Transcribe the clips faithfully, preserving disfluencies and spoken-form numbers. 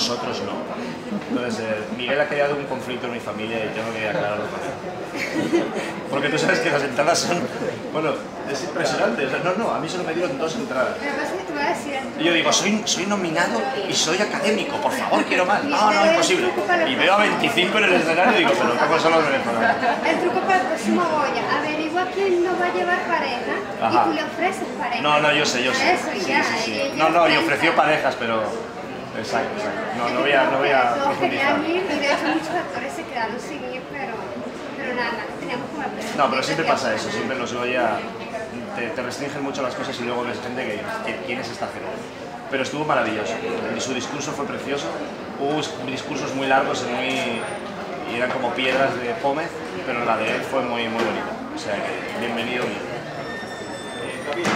nosotros no. Entonces, eh, Miguel ha creado un conflicto en mi familia y yo no quería aclararlo con él. Porque tú sabes que las entradas son... Bueno, es impresionante. O sea, no, no, a mí solo me dieron dos entradas. Y yo digo, soy, soy nominado y soy académico, por favor, quiero más. No, no, imposible. Y veo a veinticinco en el escenario y digo, pero ¿cómo son los venezolanos? El truco para el próximo Goya, averigua quién no va a llevar pareja. Ajá. Y tú le ofreces pareja. No, no, yo sé, yo sé. Eso, sí, ya, sí, sí. Eh, no, no, y ofreció parejas, pero... Exacto, exacto. No, no voy a, no voy a profundizar. Y de hecho muchos actores se quedaron sin ir, pero, pero nada, teníamos como aprender. No, pero siempre pasa eso, siempre los Goya... Te, te restringen mucho las cosas y luego ves gente que, que quién es esta gente. Pero estuvo maravilloso, y su discurso fue precioso. Hubo discursos muy largos y, muy, y eran como piedras de Pómez, pero la de él fue muy, muy bonita. O sea que, bienvenido. Eh, David,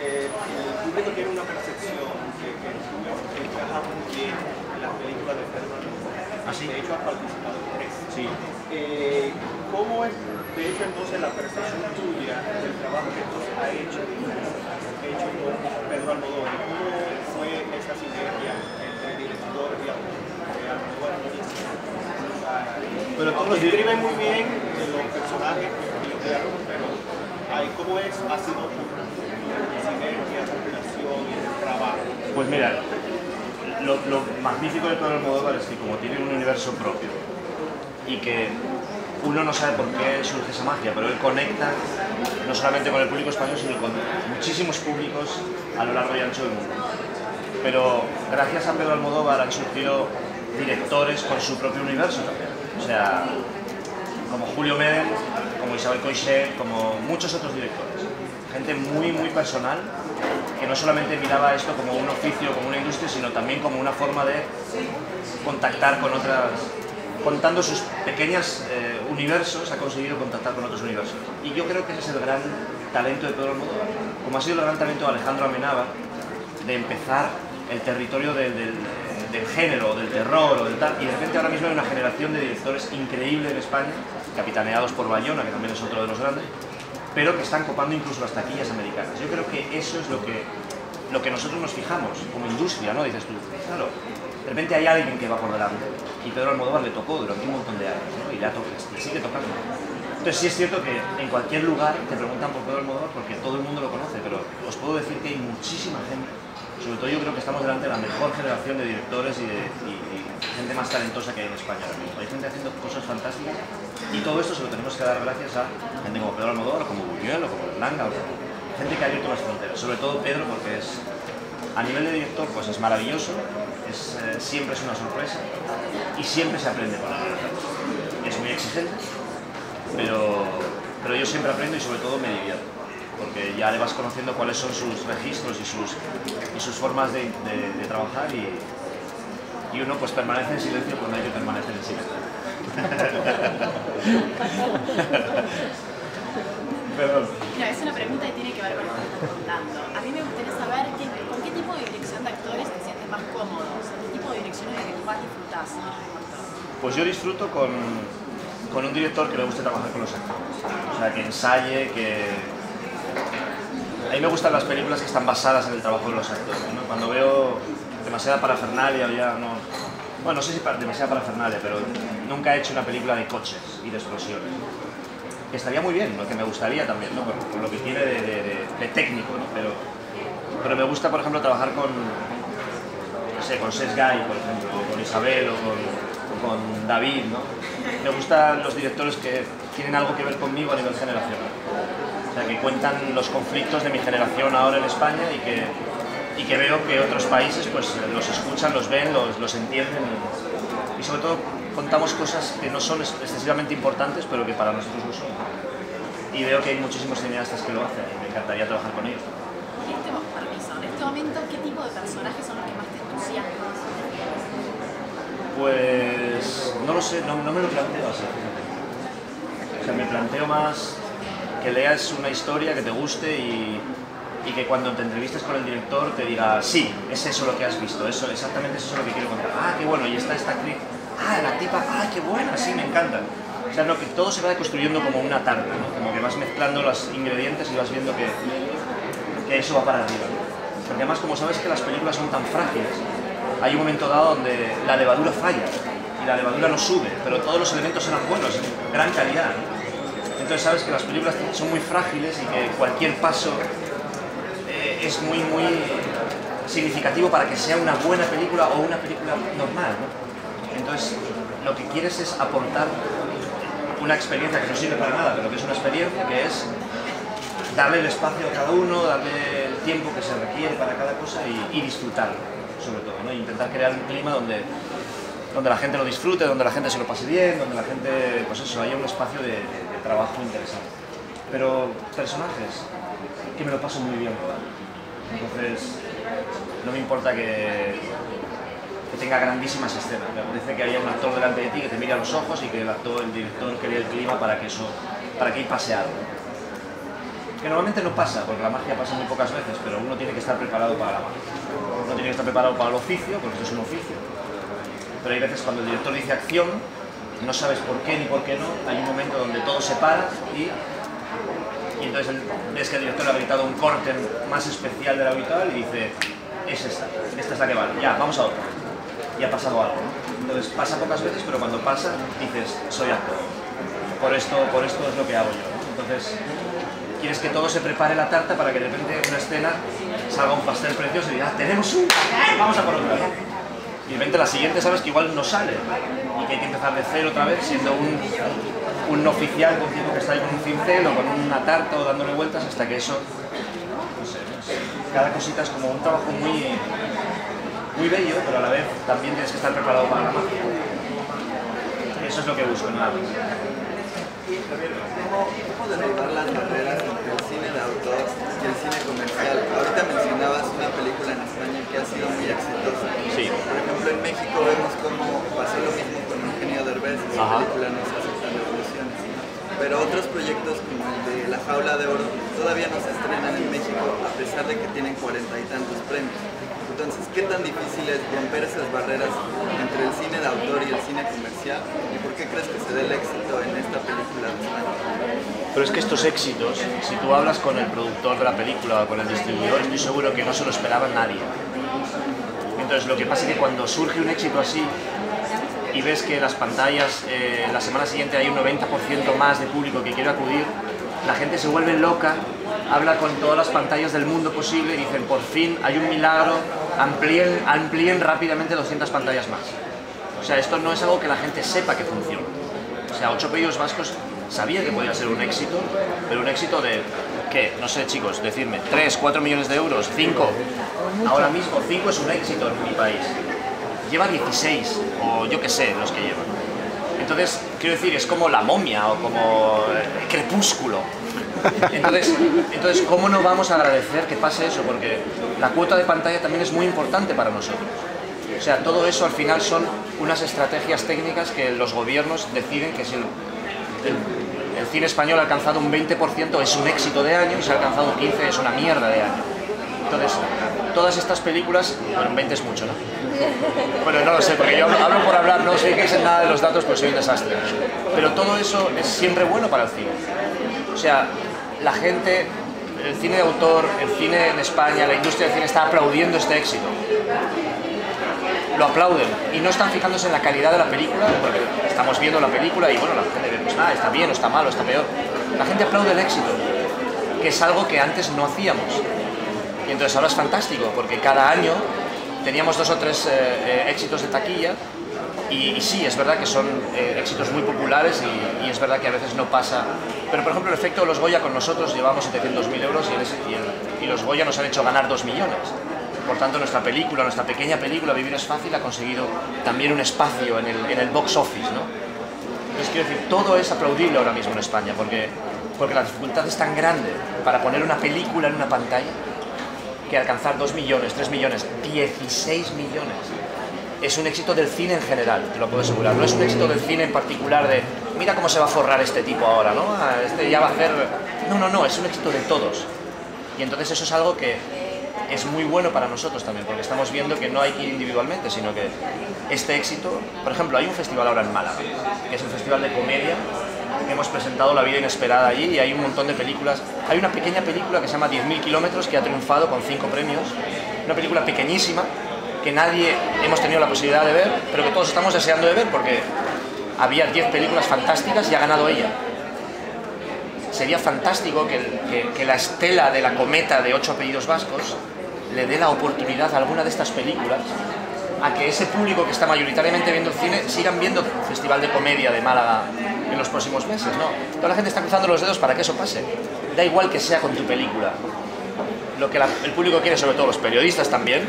eh, el público tiene una percepción que, que, que encaja muy bien en las películas de Pedro Almodóvar. ¿Ah, sí? De hecho, has participado en tres. Sí. Eh, ¿Cómo es, de hecho, entonces la percepción tuya del trabajo que entonces ha hecho, hecho con Pedro Almodóvar? ¿Cómo fue esa sinergia entre el director y el Almodóvar? Pero tú los describes muy bien los personajes y los diálogos, pero ¿cómo es, ha sido la sinergia, la relación y el trabajo? Pues mira, lo, lo magnífico de Pedro Almodóvar es que como tiene un universo propio y que uno no sabe por qué surge esa magia, pero él conecta no solamente con el público español, sino con muchísimos públicos a lo largo y ancho del mundo. Pero gracias a Pedro Almodóvar han surgido directores con su propio universo también. O sea, como Julio Medem, como Isabel Coixet, como muchos otros directores. Gente muy, muy personal, que no solamente miraba esto como un oficio, como una industria, sino también como una forma de contactar con otras... Contando sus pequeños eh, universos, ha conseguido contactar con otros universos. Y yo creo que ese es el gran talento de Pedro Almodóvar. Como ha sido el gran talento de Alejandro Amenábar, de empezar el territorio del, del, del género, del terror o del tal. Y de repente ahora mismo hay una generación de directores increíble en España, capitaneados por Bayona, que también es otro de los grandes, pero que están copando incluso las taquillas americanas. Yo creo que eso es lo que, lo que nosotros nos fijamos como industria, ¿no? Dices tú, claro. De repente hay alguien que va por delante, y Pedro Almodóvar le tocó durante un montón de años, ¿no? Y le ha tocado, y sigue tocando. Entonces sí es cierto que en cualquier lugar te preguntan por Pedro Almodóvar porque todo el mundo lo conoce, pero os puedo decir que hay muchísima gente, sobre todo yo creo que estamos delante de la mejor generación de directores y de y, y gente más talentosa que hay en España ahora mismo. Hay gente haciendo cosas fantásticas y todo esto se lo tenemos que dar gracias a gente como Pedro Almodóvar, o como Buñuel, o como Langa, o como gente que ha abierto las fronteras, sobre todo Pedro porque es... A nivel de director, pues es maravilloso, es, eh, siempre es una sorpresa y siempre se aprende con la libertad. Es muy exigente, pero, pero yo siempre aprendo y sobre todo me divierto, porque ya le vas conociendo cuáles son sus registros y sus, y sus formas de, de, de trabajar y, y uno pues permanece en silencio cuando hay que permanecer en silencio. Perdón. No, es una pregunta que tiene que ver con lo que estás contando. A mí me gustaría saber qué, con qué tipo de dirección de actores te sientes más cómodo, o sea, qué tipo de dirección es la que más disfrutás, ¿no? Pues yo disfruto con, con un director que le guste trabajar con los actores, o sea, que ensaye, que... A mí me gustan las películas que están basadas en el trabajo de los actores, ¿no? Cuando veo demasiada parafernalia, ya no... Bueno, no sé si para... demasiada parafernalia, pero nunca he hecho una película de coches y de explosiones, ¿no? Que estaría muy bien, lo que me gustaría también, ¿no? Por, por lo que tiene de, de, de, de técnico, ¿no? Pero, pero me gusta, por ejemplo, trabajar con, no sé, con Sex Guy, por ejemplo, o con Isabel, o con, con David, ¿no? Me gustan los directores que tienen algo que ver conmigo a nivel generacional. O sea, que cuentan los conflictos de mi generación ahora en España y que, y que veo que otros países pues, los escuchan, los ven, los, los entienden y, y sobre todo contamos cosas que no son excesivamente importantes, pero que para nosotros lo son. Y veo que hay muchísimos cineastas que lo hacen y me encantaría trabajar con ellos. En este, permiso, en este momento, ¿qué tipo de personajes son los que más te entusiasman? Pues... no lo sé, no, no me lo planteo así. O sea, me planteo más que leas una historia que te guste y, y que cuando te entrevistes con el director te diga sí, es eso lo que has visto, eso, exactamente eso es lo que quiero contar. Ah, qué bueno, y está esta actriz. Ah, la tipa, ah, qué buena, sí, me encanta. O sea, no, que todo se va construyendo como una tarta, ¿no? Como que vas mezclando los ingredientes y vas viendo que, que eso va para arriba, ¿no? Porque además, como sabes que las películas son tan frágiles, hay un momento dado donde la levadura falla y la levadura no sube, pero todos los elementos eran buenos, gran calidad. Entonces sabes que las películas son muy frágiles y que cualquier paso eh, es muy, muy significativo para que sea una buena película o una película normal, ¿no? Entonces lo que quieres es aportar una experiencia que no sirve para nada, pero que es una experiencia que es darle el espacio a cada uno, darle el tiempo que se requiere para cada cosa y, y disfrutarlo, sobre todo, ¿no? Intentar crear un clima donde, donde la gente lo disfrute, donde la gente se lo pase bien, donde la gente, pues eso, haya un espacio de, de, de trabajo interesante. Pero personajes, que me lo paso muy bien, entonces no me importa que, que tenga grandísimas escenas, me parece que haya un actor delante de ti que te mira a los ojos y que el actor, el director crea el clima para que eso, para que ahí pase algo. Que normalmente no pasa, porque la magia pasa muy pocas veces, pero uno tiene que estar preparado para la magia. Uno tiene que estar preparado para el oficio, porque esto es un oficio. Pero hay veces cuando el director dice acción, no sabes por qué ni por qué no, hay un momento donde todo se para y, y entonces ves que el director le ha gritado un corte más especial de lo habitual y dice, es esta, esta es la que vale, ya, vamos a otra. Y ha pasado algo, ¿no? Entonces pasa pocas veces, pero cuando pasa, dices, soy actor. Por esto, por esto es lo que hago yo, ¿no? Entonces, quieres que todo se prepare la tarta para que de repente en una escena salga un pastel precioso y digas, ¡ah, tenemos un pastel! ¡Vamos a por otra! Y de repente la siguiente sabes que igual no sale y que hay que empezar de cero otra vez siendo un, un no oficial con tiempo que está ahí con un cincel o con una tarta o dándole vueltas hasta que eso, no sé, no sé, cada cosita es como un trabajo muy, muy bello, pero a la vez también tienes que estar preparado para la magia. Eso es lo que busco en la ¿Cómo denotar las barreras entre el cine de autor y el cine comercial? Ahorita mencionabas una película en España que ha sido muy exitosa. Sí. Por ejemplo, en México vemos cómo pasó lo mismo con Eugenio Derbez, su película no se aceptan revoluciones. Pero otros proyectos como el de La Jaula de Oro todavía no se estrenan en México a pesar de que tienen cuarenta y tantos premios. Entonces, ¿qué tan difícil es romper esas barreras entre el cine de autor y el cine comercial? ¿Y por qué crees que se dé el éxito en esta película de España? Pero es que estos éxitos, si tú hablas con el productor de la película o con el distribuidor, estoy seguro que no se lo esperaba nadie. Entonces, lo que pasa es que cuando surge un éxito así y ves que en las pantallas eh, la semana siguiente hay un noventa por ciento más de público que quiere acudir, la gente se vuelve loca, habla con todas las pantallas del mundo posible y dicen, por fin, hay un milagro, amplíen, amplíen rápidamente doscientas pantallas más. O sea, esto no es algo que la gente sepa que funciona. O sea, Ocho Apellidos Vascos sabía que podía ser un éxito, pero un éxito de, ¿qué? No sé, chicos, decidme, tres, cuatro millones de euros, cinco. Ahora mismo, cinco es un éxito en mi país. Lleva dieciséis, o yo qué sé, los que llevan. Entonces, quiero decir, es como La Momia o como Crepúsculo. Entonces, entonces, ¿cómo no vamos a agradecer que pase eso? Porque la cuota de pantalla también es muy importante para nosotros. O sea, todo eso al final son unas estrategias técnicas que los gobiernos deciden que si el, el, el cine español ha alcanzado un veinte por ciento es un éxito de año y si ha alcanzado un quince por ciento es una mierda de año. Entonces, todas estas películas, bueno, veinte es mucho, ¿no? Bueno, no lo sé, porque yo hablo, hablo por hablar, no os fijéis en nada de los datos porque soy un desastre. Pero todo eso es siempre bueno para el cine. O sea, la gente, el cine de autor, el cine en España, la industria del cine está aplaudiendo este éxito. Lo aplauden y no están fijándose en la calidad de la película, porque estamos viendo la película y bueno, la gente ve, pues nada, está bien o está mal o está peor. La gente aplaude el éxito, que es algo que antes no hacíamos. Y entonces ahora es fantástico, porque cada año teníamos dos o tres eh, eh, éxitos de taquilla y, y sí, es verdad que son eh, éxitos muy populares y, y es verdad que a veces no pasa. Pero por ejemplo el efecto de los Goya con nosotros, llevamos setecientos mil euros y, el, y, el, y los Goya nos han hecho ganar dos millones. Por tanto nuestra película, nuestra pequeña película Vivir es Fácil ha conseguido también un espacio en el, en el box office, ¿no? Entonces quiero decir, todo es aplaudible ahora mismo en España porque, porque la dificultad es tan grande para poner una película en una pantalla que alcanzar dos millones, tres millones, dieciséis millones. Es un éxito del cine en general, te lo puedo asegurar. No es un éxito del cine en particular de, mira cómo se va a forrar este tipo ahora, ¿no? Este ya va a hacer... No, no, no, es un éxito de todos. Y entonces eso es algo que es muy bueno para nosotros también, porque estamos viendo que no hay que ir individualmente, sino que este éxito... Por ejemplo, hay un festival ahora en Málaga, que es un festival de comedia. Hemos presentado La Vida Inesperada allí y hay un montón de películas. Hay una pequeña película que se llama diez mil kilómetros que ha triunfado con cinco premios. Una película pequeñísima que nadie hemos tenido la posibilidad de ver, pero que todos estamos deseando de ver porque había diez películas fantásticas y ha ganado ella. Sería fantástico que, que, que la estela de la cometa de Ocho Apellidos Vascos le dé la oportunidad a alguna de estas películas a que ese público que está mayoritariamente viendo el cine sigan viendo el Festival de Comedia de Málaga en los próximos meses, ¿no? Toda la gente está cruzando los dedos para que eso pase. Da igual que sea con tu película. Lo que la, el público quiere, sobre todo los periodistas también,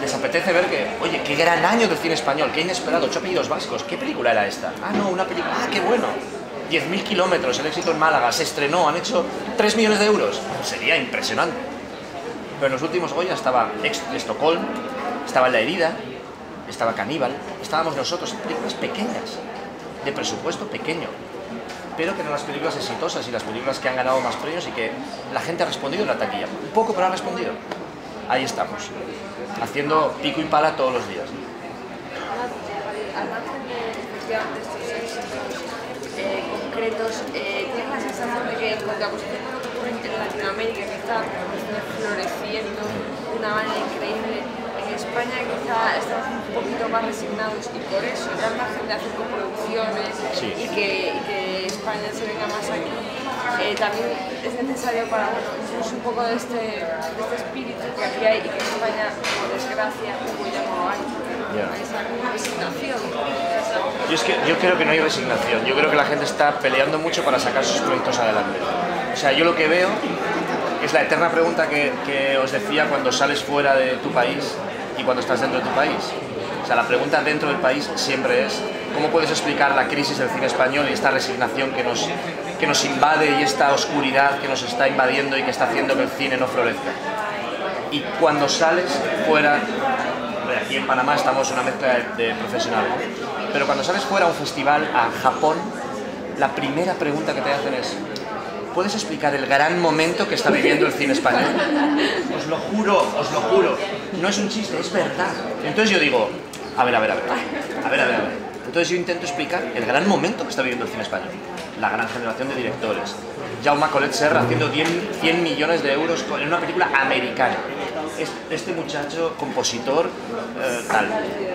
les apetece ver que, oye, qué gran año del cine español, qué inesperado, Ocho Apellidos Vascos, ¿qué película era esta? Ah, no, una película, ah, qué bueno. diez mil kilómetros, el éxito en Málaga, se estrenó, han hecho tres millones de euros. Sería impresionante. Pero en los últimos Goya estaba Estocolmo, estaba La Herida, estaba Caníbal, estábamos nosotros, películas pequeñas, de presupuesto pequeño, pero que eran las películas exitosas y las películas que han ganado más premios y que la gente ha respondido en la taquilla. Un poco, pero ha respondido. Ahí estamos, haciendo pico y pala todos los días. Concretos, eh, tienes la sensación de que con la cuestión de lo que ocurre en Latinoamérica, que está floreciendo de una manera increíble, en España quizá estamos un poquito más resignados y por eso ya la gente hace coproducciones sí. y, que, y que España se venga más aquí. Eh, también es necesario para nosotros un poco de este, de este espíritu que aquí hay y que España, por desgracia, como ya no hay. Yeah. Yo, es que, yo creo que no hay resignación, yo creo que la gente está peleando mucho para sacar sus proyectos adelante. O sea, yo lo que veo es la eterna pregunta que, que os decía cuando sales fuera de tu país y cuando estás dentro de tu país. O sea, la pregunta dentro del país siempre es ¿cómo puedes explicar la crisis del cine español y esta resignación que nos, que nos invade y esta oscuridad que nos está invadiendo y que está haciendo que el cine no florezca? Y cuando sales fuera... Aquí en Panamá estamos una mezcla de, de profesionales, pero cuando sales fuera a un festival, a Japón, la primera pregunta que te hacen es ¿puedes explicar el gran momento que está viviendo el cine español? Os lo juro, os lo juro, no es un chiste, es verdad. Entonces yo digo, a ver, a ver, a ver, a ver, a ver, a ver. Entonces yo intento explicar el gran momento que está viviendo el cine español, la gran generación de directores, Jaume Collet-Serra haciendo cien millones de euros en una película americana. Este muchacho, compositor, eh, tal,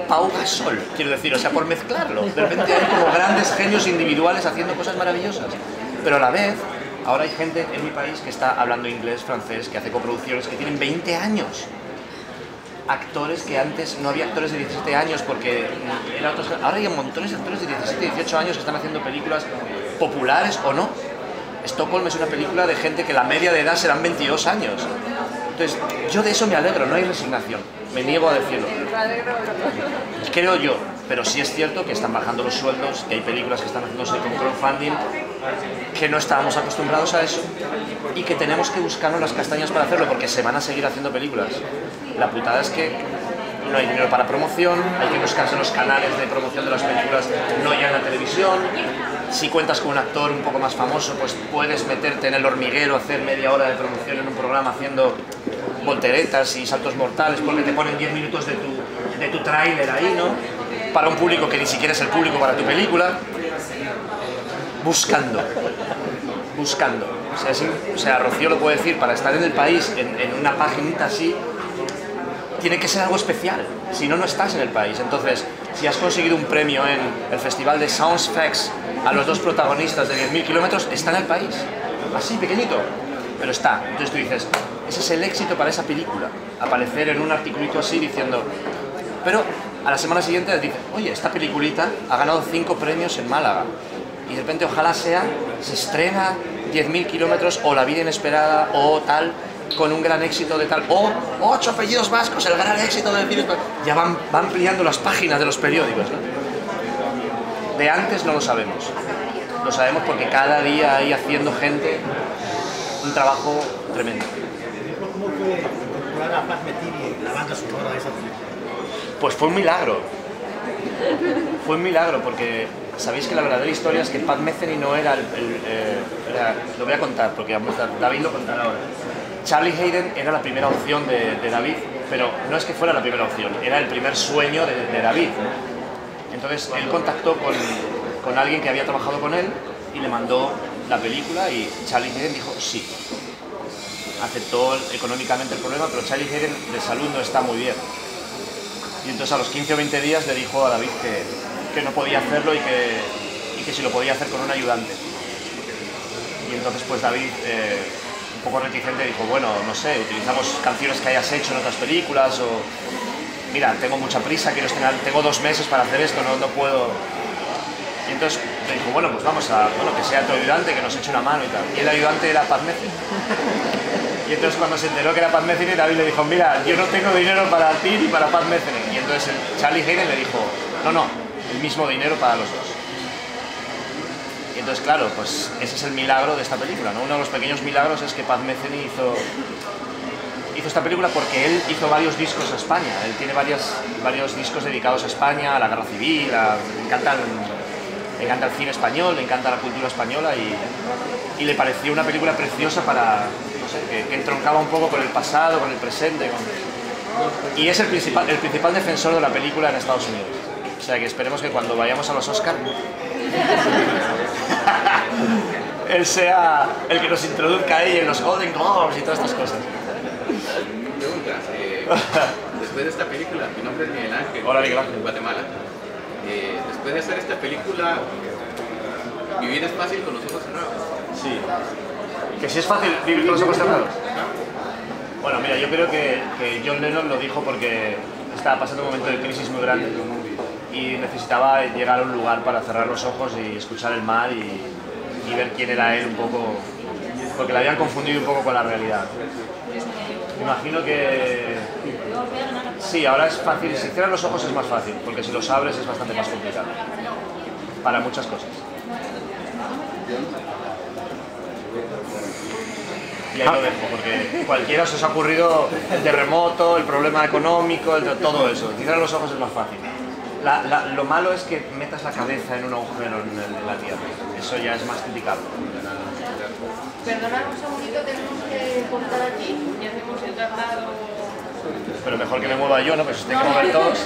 Pau Gasol, quiero decir, o sea, por mezclarlo. De repente hay como grandes genios individuales haciendo cosas maravillosas. Pero a la vez, ahora hay gente en mi país que está hablando inglés, francés, que hace coproducciones, que tienen veinte años. Actores que antes no había actores de diecisiete años porque... Era otro... Ahora hay montones de actores de diecisiete, dieciocho años que están haciendo películas populares o no. Estocolmo es una película de gente que la media de edad serán veintidós años. Entonces, yo de eso me alegro, no hay resignación, me niego a decirlo. Creo yo, pero sí es cierto que están bajando los sueldos, que hay películas que están haciéndose con crowdfunding, que no estábamos acostumbrados a eso y que tenemos que buscarnos las castañas para hacerlo porque se van a seguir haciendo películas. La putada es que no hay dinero para promoción, hay que buscarse los canales de promoción de las películas, no llegan a la televisión. Si cuentas con un actor un poco más famoso, pues puedes meterte en el hormiguero, hacer media hora de promoción en un programa haciendo volteretas y saltos mortales, porque te ponen diez minutos de tu, de tu tráiler ahí, ¿no? Para un público que ni siquiera es el público para tu película. Buscando, buscando. O sea, sí, o sea Rocío lo puede decir, para estar en el país, en, en una paginita así, tiene que ser algo especial, si no, no estás en el país. Entonces, si has conseguido un premio en el Festival de Soundsfex a los dos protagonistas de diez mil kilómetros, está en el país. Así, pequeñito, pero está. Entonces tú dices, ese es el éxito para esa película. Aparecer en un articulito así diciendo... Pero a la semana siguiente dices, oye, esta peliculita ha ganado cinco premios en Málaga. Y de repente, ojalá sea, se estrena diez mil kilómetros o La Vida Inesperada o tal... con un gran éxito de tal, o oh, Ocho Apellidos Vascos, el gran éxito del cine. Ya van, van ampliando las páginas de los periódicos, ¿no? De antes no lo sabemos, lo sabemos porque cada día hay haciendo gente un trabajo tremendo. ¿Cómo fue incorporar a Pat Metheny la banda sonora de esa película? Pues fue un milagro, fue un milagro porque sabéis que la verdadera historia es que Pat Metheny no era el... el eh, era, lo voy a contar porque David lo contará ahora. Charlie Hayden era la primera opción de, de David, pero no es que fuera la primera opción, era el primer sueño de, de David. Entonces él contactó con, con alguien que había trabajado con él y le mandó la película y Charlie Hayden dijo sí. Aceptó económicamente el problema, pero Charlie Hayden de salud no está muy bien. Y entonces a los quince o veinte días le dijo a David que, que no podía hacerlo y que, y que si lo podía hacer con un ayudante. Y entonces pues David, eh, un poco reticente, dijo, bueno, no sé, utilizamos canciones que hayas hecho en otras películas o... Mira, tengo mucha prisa, quiero estrenar, tengo dos meses para hacer esto, no, no puedo... Y entonces le dijo, bueno, pues vamos a... Bueno, que sea tu ayudante, que nos eche una mano y tal. Y el ayudante era Pat Metheny. Y entonces cuando se enteró que era Pat Metheny, David le dijo, mira, yo no tengo dinero para ti ni para Pat Metheny. Y entonces el Charlie Hayden le dijo, no, no, el mismo dinero para los dos. Y entonces, claro, pues ese es el milagro de esta película, ¿no? Uno de los pequeños milagros es que Pat Metheny hizo... hizo esta película porque él hizo varios discos a España. Él tiene varias, varios discos dedicados a España, a la guerra civil, a... le encanta el, le encanta el cine español, le encanta la cultura española y, y le pareció una película preciosa para, no sé, que, que entroncaba un poco con el pasado, con el presente. Con... Y es el principal, el principal defensor de la película en Estados Unidos. O sea que esperemos que cuando vayamos a los Oscar él sea el que nos introduzca ahí en los Golden Globes y todas estas cosas. Pregunta, eh, después de esta película, mi nombre es Miguel Ángel. Hola, Miguel Ángel. De Guatemala. Eh, después de hacer esta película, ¿vivir es fácil con los ojos cerrados? Sí. ¿Que si es fácil vivir con los ojos cerrados? Bueno, mira, yo creo que, que John Lennon lo dijo porque estaba pasando un momento de crisis muy grande y necesitaba llegar a un lugar para cerrar los ojos y escuchar el mar y, y ver quién era él un poco, porque la habían confundido un poco con la realidad. Me imagino que... Sí, ahora es fácil, si cierras los ojos es más fácil, porque si los abres es bastante más complicado. Para muchas cosas. Y ahí lo dejo, porque cualquiera se os ha ocurrido el terremoto, el problema económico, el... todo eso. Cierras los ojos es más fácil. La, la, lo malo es que metas la cabeza en un agujero en, el, en la tierra. Eso ya es más criticable. Perdonad un segundito, tenemos que cortar aquí y hacemos el traslado. Pero mejor que me mueva yo, ¿no? Pues si tengo que mover todos.